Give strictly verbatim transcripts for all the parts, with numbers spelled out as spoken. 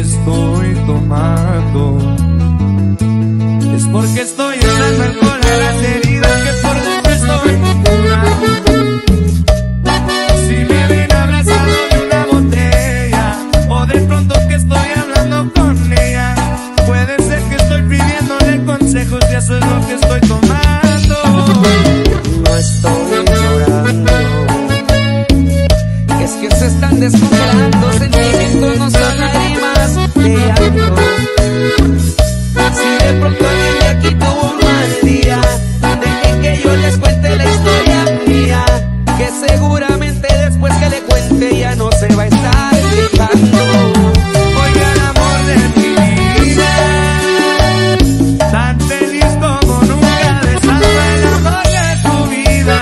estoy tomando es porque estoy sanando con las heridas que por dentro estoy curando. Si me ven abrazado de una botella o de pronto que estoy hablando con ella, puede ser que estoy pidiéndole consejos y eso es lo que estoy tomando. No estoy llorando, es que se están descontrolando sentimientos, no son lágrimas de llanto. Si de pronto alguien de aquí tuvo un mal día, dejen que yo les cuente la historia mía, que seguramente después que le cuente ya no se va a estar gritando. Oiga, el amor de mi vida, tan feliz como nunca, desata el amor de tu vida.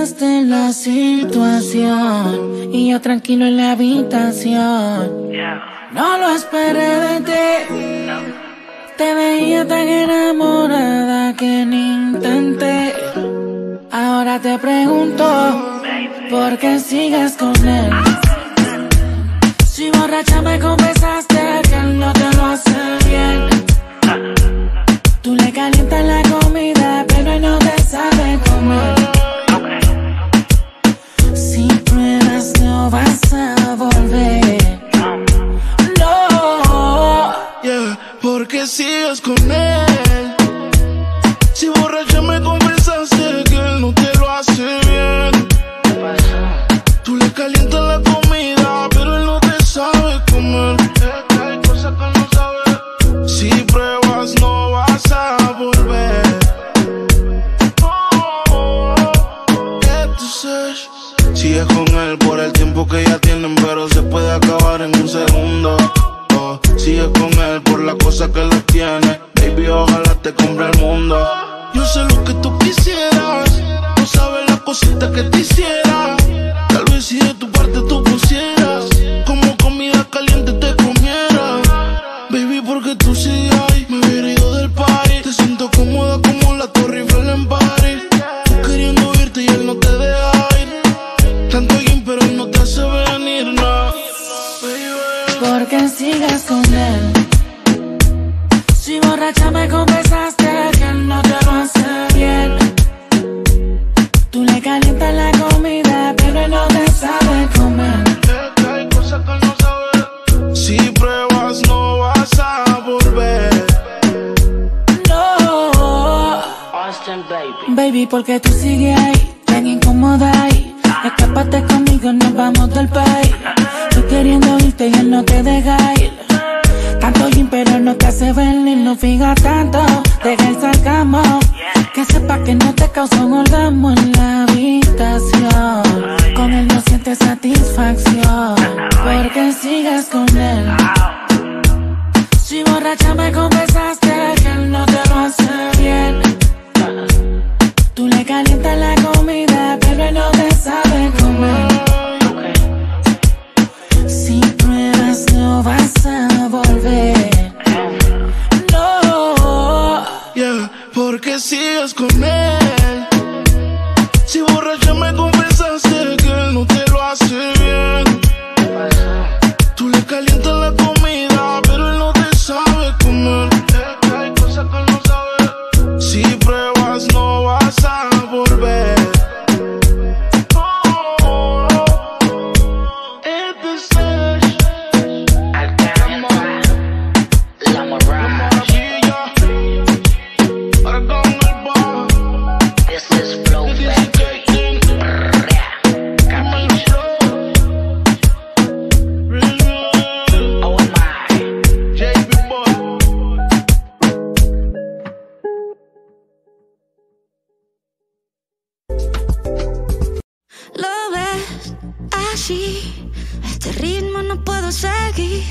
Calentaste la situación y yo tranquilo en la habitación. No lo esperé de ti, te veía tan enamorada que ni intenté. Ahora te pregunto, ¿por qué sigues con él? Si borracha me confesaste que él no te lo hace bien. Tú le calientas la comida pero él no te sabe comer. No vas a volver, no. Yeah, porque sigues con él. Si borracha me confesaste que él no te lo hace bien. Tú le calientas la comida, pero él no te sabe comer. Hay cosas que no sabe. Si pruebas no vas a volver. Sigues con él por el tiempo que ya tienen, pero se puede acabar en un segundo. Oh, sigues con él por las cosas que las tiene. Baby, ojalá te compre el mundo. Yo sé lo que tú quisieras, no sabes las cositas que te hiciera. Tal vez si de tu parte tú pusieras, como comida caliente te comiera. Baby, porque tú sigues ahí, me hubiera ido del party. Te siento cómoda como la Torre Eiffel en París. Tú queriendo irte y él no te deja. Pero no te hace venir, no. Porque sigues con él. Si borracha me confesaste que él no te lo hace bien. Tú le calientas la comida, pero él no te sabe comer. Es que hay cosas que no sabe. Si pruebas no vas a volver, no. Dicen baby. Baby, porque tú sigues ahí, tan incómoda ahí. Escápate conmigo, nos vamos del país. Tú queriendo irte y él no te deja ir. Tanto gym pero no te hace ver ni no fija tanto. Deja el sarcasmo, que sepa que no te causó un orgasmo en la habitación. Con él no sientes satisfacción, porque sigues con él. Si borracha me confesaste que él no te lo hace bien. Tú le calientas la comida, pero él no te sabe comer. Si pruebas no vas a volver. No, yeah, porque sigues con él. Si borracha me confesaste que él no te lo hace bien. Tú le calientas la comida, pero él no te sabe comer. Hay cosas que no sabe. Si pruebas no vas a volver. A este ritmo no puedo seguir.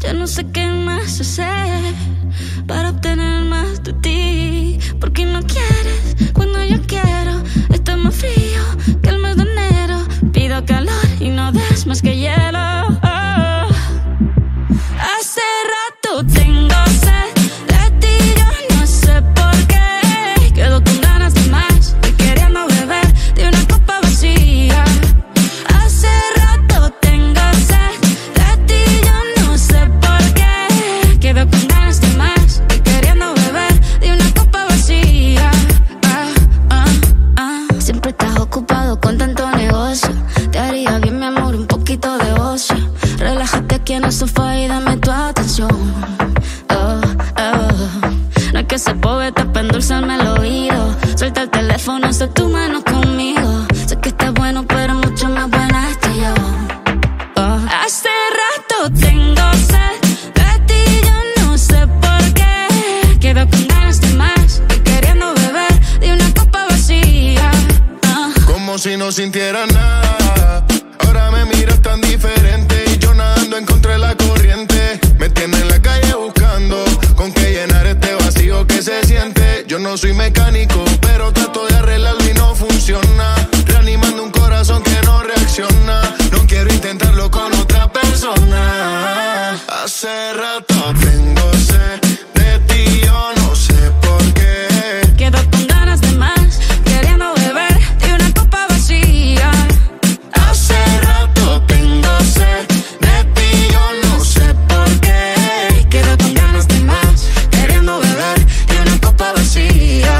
Yo no sé qué más hacer para obtener más de ti. Porque no quieres cuando yo quiero. Está más frío que el mes de enero. Pido calor y no des más que hielo. Oh. Hace rato tengo sed de ti, yo no sé por qué. Quedo con ganas de más, estoy queriendo beber de una copa vacía. No sofá y dame tu atención. Oh, oh. No es que sea poeta para endulzarme el oído. Suelta el teléfono, sé tu mano conmigo. Sé que estás bueno, pero mucho más buena estoy yo. Oh. Hace rato tengo sed de ti, yo no sé por qué. Quedo con ganas de más, estoy queriendo beber de una copa vacía. Oh. Como si no sintiera nada. Ahora me miras tan diferente. Encontré la corriente, me tiene en la calle buscando con qué llenar este vacío que se siente. Yo no soy mecánico, pero trato de arreglarlo y no funciona. Reanimando un corazón que no reacciona, no quiero intentarlo con otra persona. Hace rato tengo sed de ti, yo no sé por qué. Quedo con ganas de más, queriendo beber de una copa vacía. Hace rato tengo sed. Quedo con ganas de más, queriendo beber de una copa vacía.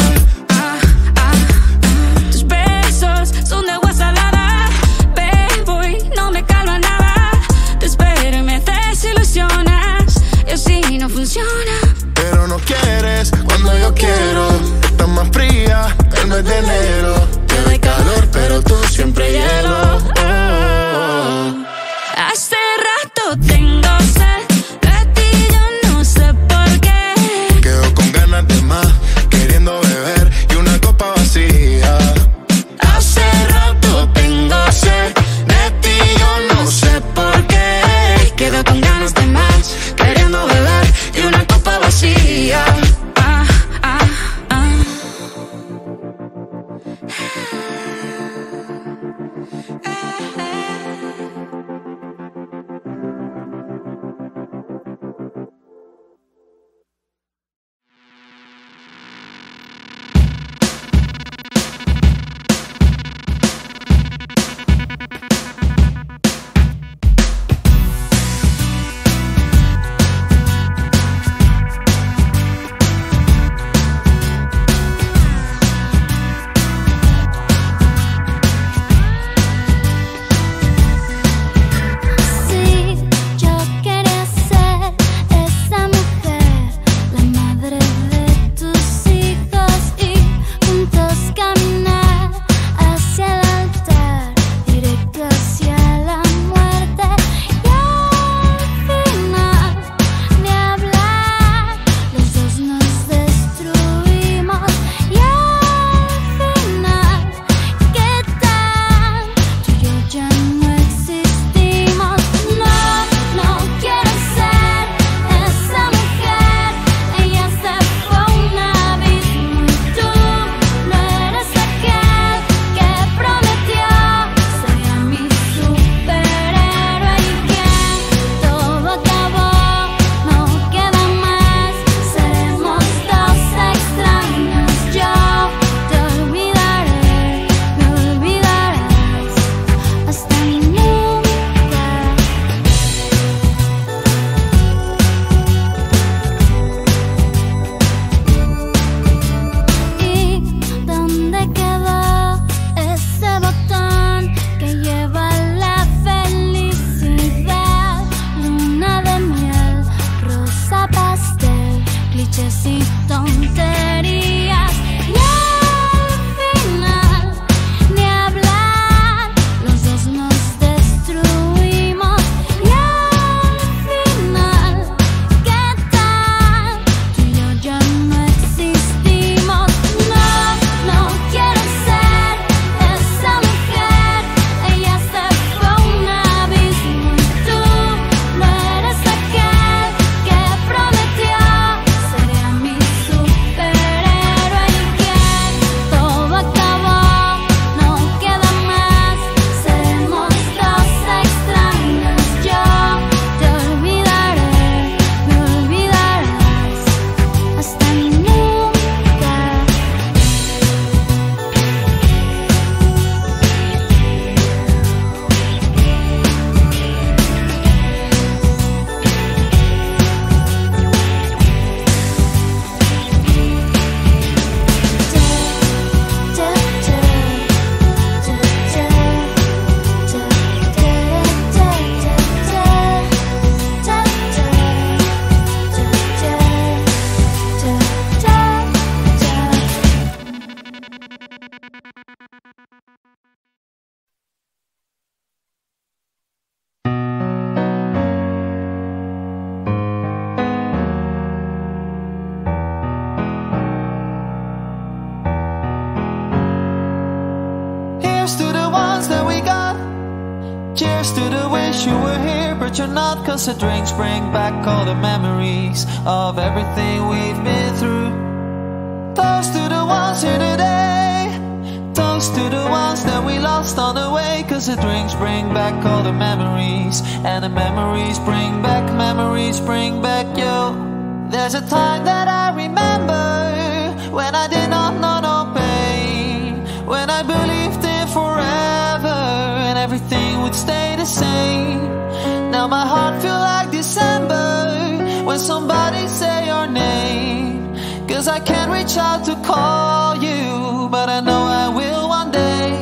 'Cause the drinks bring back all the memories of everything we've been through. Toast to the ones here today, toast to the ones that we lost on the way. 'Cause the drinks bring back all the memories, and the memories bring back, memories bring back you. There's a time that I remember when I did not know no pain, when I believed in forever and everything would stay the same. Now my heart feels like December when somebody say your name. 'Cause I can't reach out to call you, but I know I will one day,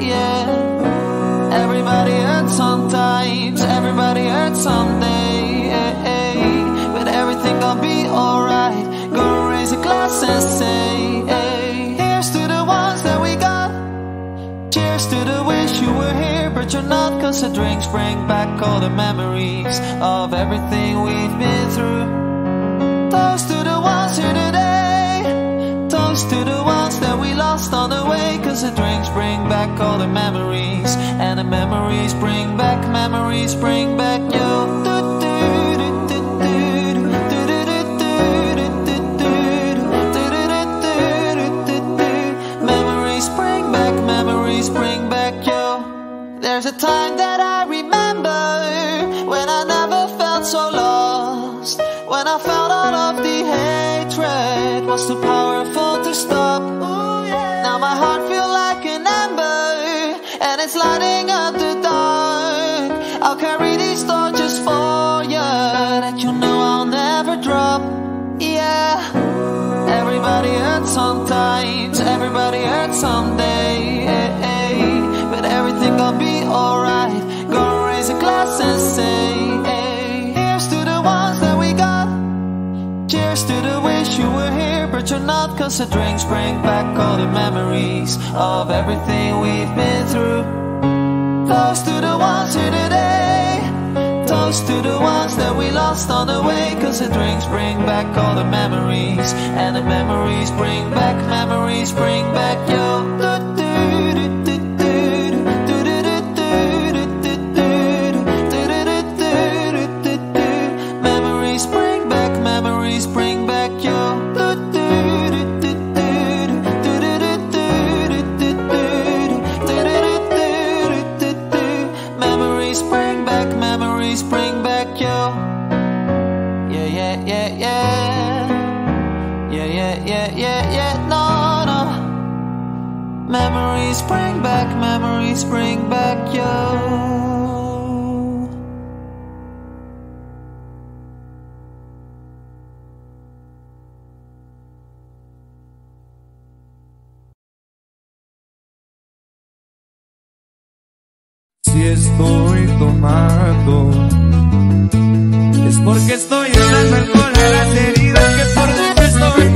yeah. Everybody hurts sometimes, everybody hurts someday, yeah, yeah. But everything gon' be alright, gonna raise a glass and say, hey. Here's to the ones that we got, cheers to the wish you were here but you're not, 'cause the drinks bring back all the memories of everything we've been through. Toast to the ones here today, toast to the ones that we lost on the way. 'Cause the drinks bring back all the memories, and the memories bring back, memories bring back you. Memories bring back, memories bring back you. There's a time that I remember when I never felt so lost, when I felt all of the hatred was too powerful to stop. Ooh, yeah. Now my heart feels like an ember and it's lighting up the dark. I'll carry these torches for you that you know I'll never drop, yeah. Everybody hurts sometimes, everybody hurts someday, yeah, yeah. But everything gon' be alright, gonna raise a glass and say, hey. Here's to the ones that we got, cheers to the wish you were here but you're not. 'Cause the drinks bring back all the memories of everything we've been through. Toast to the ones here today, toast to the ones that we lost on the way. 'Cause the drinks bring back all the memories, and the memories bring back, memories bring back you. Memories bring back, memories bring back you. Si estoy tomado es porque estoy sanando las heridas que por dentro estoy.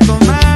estoy tomando.